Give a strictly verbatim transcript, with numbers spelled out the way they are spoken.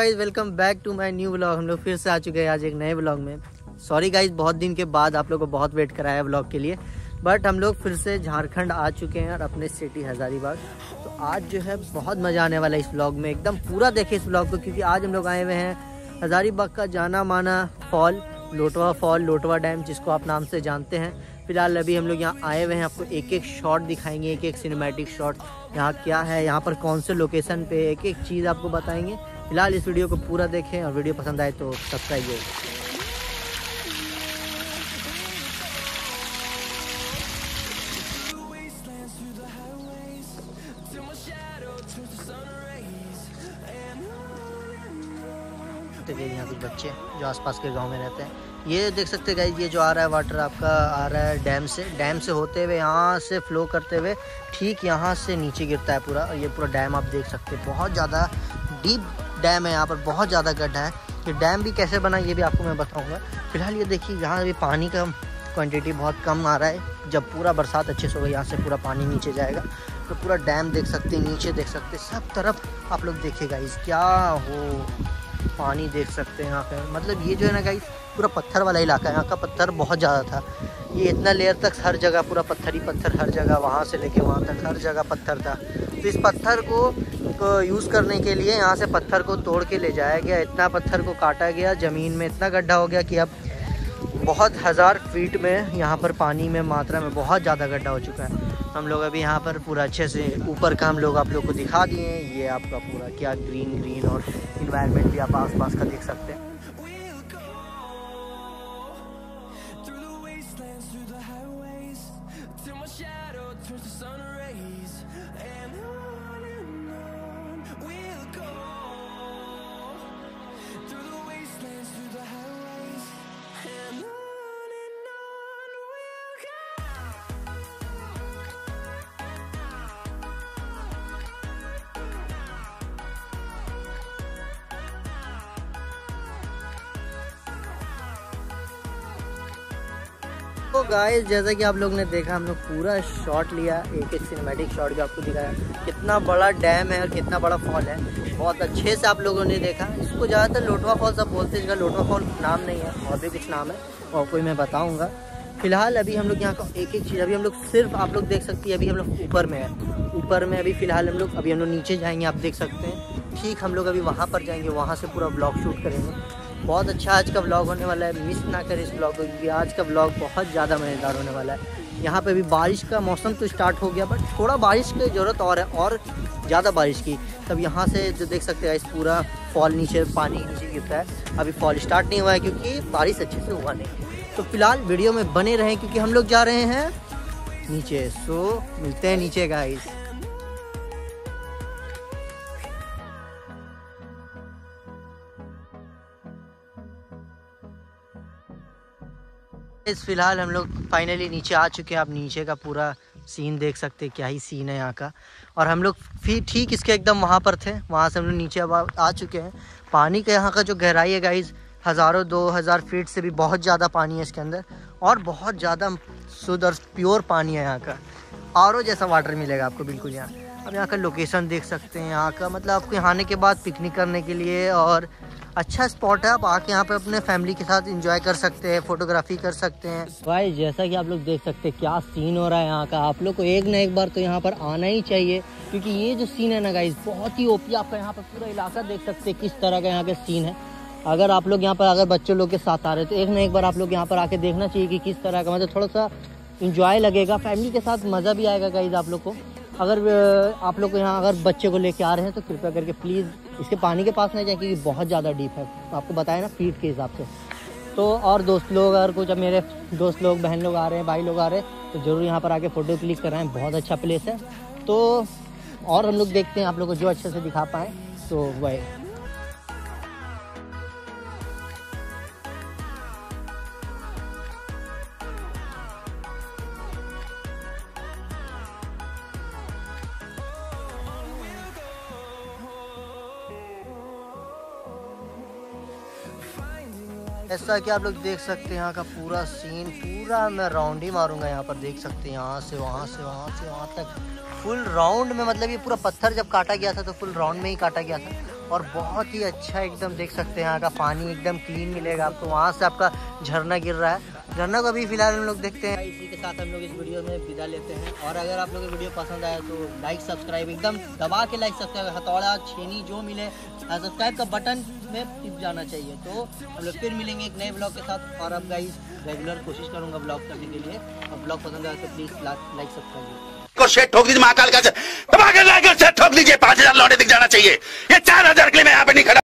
Guys welcome back to my new vlog. हम लोग फिर से आ चुके हैं आज एक नए व्लॉग में। सॉरी गाइज, बहुत दिन के बाद आप लोगों को बहुत वेट कराया व्लॉग के लिए, बट हम लोग फिर से झारखंड आ चुके हैं और अपने सिटी हजारीबाग। तो आज जो है बहुत मज़ा आने वाला है इस व्लॉग में, एकदम पूरा देखें इस व्लॉग को, क्योंकि आज हम लोग आए हुए हैं हजारीबाग का जाना माना fall Lotwa fall, Lotwa dam जिसको आप नाम से जानते हैं। फिलहाल अभी हम लोग यहाँ आए हुए हैं, आपको एक एक शॉट दिखाएंगे, एक एक सिनेमैटिक शॉट, यहाँ क्या है, यहाँ पर कौन से लोकेशन पे, एक एक चीज़ आपको बताएंगे। फिलहाल इस वीडियो को पूरा देखें और वीडियो पसंद आए तो सब्सक्राइब करें। यहाँ कुछ बच्चे जो आसपास के गांव में रहते हैं, ये देख सकते हैं गाइस, ये जो आ रहा है वाटर आपका आ रहा है डैम से, डैम से होते हुए यहाँ से फ्लो करते हुए ठीक यहाँ से नीचे गिरता है पूरा। ये पूरा डैम आप देख सकते हैं, बहुत ज़्यादा डीप डैम है, यहाँ पर बहुत ज़्यादा गड्ढा है। ये डैम भी कैसे बना ये भी आपको मैं बताऊँगा। फिलहाल ये देखिए, यहाँ भी पानी का क्वान्टिटी बहुत कम आ रहा है। जब पूरा बरसात अच्छे से होगी यहाँ से पूरा पानी नीचे जाएगा, तो पूरा डैम देख सकते हैं, नीचे देख सकते हैं, सब तरफ आप लोग देखिएगा इस क्या हो पानी देख सकते हैं यहाँ पे। मतलब ये जो है ना गाइस, पूरा पत्थर वाला इलाका है, यहाँ का पत्थर बहुत ज़्यादा था, ये इतना लेयर तक हर जगह पूरा पत्थर ही पत्थर, हर जगह वहाँ से लेके वहाँ तक हर जगह पत्थर था। तो इस पत्थर को, को यूज़ करने के लिए यहाँ से पत्थर को तोड़ के ले जाया गया, इतना पत्थर को काटा गया, ज़मीन में इतना गड्ढा हो गया कि अब बहुत हज़ार फीट में यहाँ पर पानी में मात्रा में बहुत ज़्यादा गड्ढा हो चुका है। हम लोग अभी यहाँ पर पूरा अच्छे से ऊपर का हम लोग आप लोग को दिखा दिए हैं, ये आपका पूरा क्या ग्रीन ग्रीन और इन्वायरमेंट भी आप आसपास का देख सकते हैं। तो गाइस, जैसा कि आप लोग ने देखा, हम लोग पूरा शॉट लिया, एक एक सिनेमैटिक शॉट भी आपको दिखाया, कितना बड़ा डैम है और कितना बड़ा फॉल है। बहुत अच्छे से आप लोगों ने देखा। इसको ज़्यादातर लोटवा फॉल सब बोलते हैं, इसका लोटवा फॉल नाम नहीं है, और भी कुछ नाम है और कोई मैं बताऊंगा। फिलहाल अभी हम लोग यहाँ का एक एक चीज़, अभी हम लोग सिर्फ आप लोग देख सकते हैं, अभी हम लोग ऊपर में है, ऊपर में अभी फिलहाल हम लोग अभी हम लोग नीचे जाएंगे, आप देख सकते हैं। ठीक, हम लोग अभी वहाँ पर जाएंगे, वहाँ से पूरा ब्लॉग शूट करेंगे। बहुत अच्छा आज का व्लॉग होने वाला है, मिस ना करें इस व्लॉग को, क्योंकि आज का व्लॉग बहुत ज़्यादा मज़ेदार होने वाला है। यहाँ पे भी बारिश का मौसम तो स्टार्ट हो गया, बट थोड़ा बारिश की ज़रूरत और है, और ज़्यादा बारिश की। तब यहाँ से जो देख सकते हैं इस पूरा फॉल नीचे, पानी नीचे गिरता है। अभी फॉल स्टार्ट नहीं हुआ है क्योंकि बारिश अच्छे से हुआ नहीं। तो फिलहाल वीडियो में बने रहें, क्योंकि हम लोग जा रहे हैं नीचे। सो मिलते हैं नीचे गाइस। इस फिलहाल हम लोग फाइनली नीचे आ चुके हैं। आप नीचे का पूरा सीन देख सकते हैं, क्या ही सीन है यहाँ का। और हम लोग फिर ठीक इसके एकदम वहाँ पर थे, वहाँ से हम लोग नीचे अब आ चुके हैं। पानी का यहाँ का जो गहराई है गाइस, हज़ारों दो हज़ार फीट से भी बहुत ज़्यादा पानी है इसके अंदर, और बहुत ज़्यादा शुद्ध और प्योर पानी है यहाँ का। आर ओ जैसा वाटर मिलेगा आपको बिल्कुल यहाँ। अब यहाँ का लोकेशन देख सकते हैं, यहाँ का मतलब आपको यहाँ आने के बाद पिकनिक करने के लिए, और अच्छा स्पॉट है, आप आके यहाँ पे अपने फैमिली के साथ एंजॉय कर सकते हैं, फोटोग्राफी कर सकते हैं। भाई जैसा कि आप लोग देख सकते हैं क्या सीन हो रहा है यहाँ का, आप लोग को एक ना एक बार तो यहाँ पर आना ही चाहिए, क्योंकि ये जो सीन है ना गाइस बहुत ही ओपी। आपका यहाँ पर पूरा इलाका देख सकते हैं, किस तरह का यहाँ का सीन है। अगर आप लोग यहाँ पर अगर बच्चों लोग के साथ आ रहे हो तो एक ना एक बार आप लोग यहाँ पर आके देखना चाहिए कि किस तरह का, मतलब थोड़ा सा इंजॉय लगेगा, फैमिली के साथ मज़ा भी आएगा गाइस आप लोग को। अगर आप लोग यहाँ अगर बच्चे को लेके आ रहे हैं तो कृपया करके प्लीज़ इसके पानी के पास नहीं जाए, क्योंकि बहुत ज़्यादा डीप है, आपको बताया ना फीट के हिसाब से। तो और दोस्त लोग, अगर कुछ मेरे दोस्त लोग, बहन लोग आ रहे हैं, भाई लोग आ रहे हैं, तो ज़रूर यहाँ पर आके फ़ोटो क्लिक कराएं, बहुत अच्छा प्लेस है। तो और हम लोग देखते हैं आप लोग को जो अच्छे से दिखा पाएँ, तो वही ऐसा कि आप लोग देख सकते हैं यहाँ का पूरा सीन। पूरा मैं राउंड ही मारूंगा यहाँ पर, देख सकते हैं यहाँ से वहाँ से वहाँ से वहाँ तक फुल राउंड में। मतलब ये पूरा पत्थर जब काटा गया था तो फुल राउंड में ही काटा गया था, और बहुत ही अच्छा एकदम देख सकते हैं यहाँ का पानी एकदम क्लीन मिलेगा आपको। वहाँ से आपका झरना गिर रहा है, झरना को अभी फिलहाल हम लोग देखते हैं। इसी के साथ हम लोग इस वीडियो में विदा लेते हैं और अगर आप लोग वीडियो पसंद आया तो लाइक सब्सक्राइब एकदम दबा के लाइक सब्सक्राइब, हथौड़ा छेनी जो मिले सब्सक्राइब का बटन में टिप जाना चाहिए। तो हम लोग फिर मिलेंगे एक नए ब्लॉग के साथ और अब गाइस रेगुलर कोशिश करूँगा ब्लॉग करने के लिए। और ब्लॉग पसंद आया तो प्लीज़ लाइक सब्सक्राइब को शेट ठोक दीजिए, महाकाल का शेट ठोक दीजिए। पाँच हजार लौटे दिख जाना चाहिए, ये चार हजार के लिए मैं यहाँ पे नहीं खड़ा।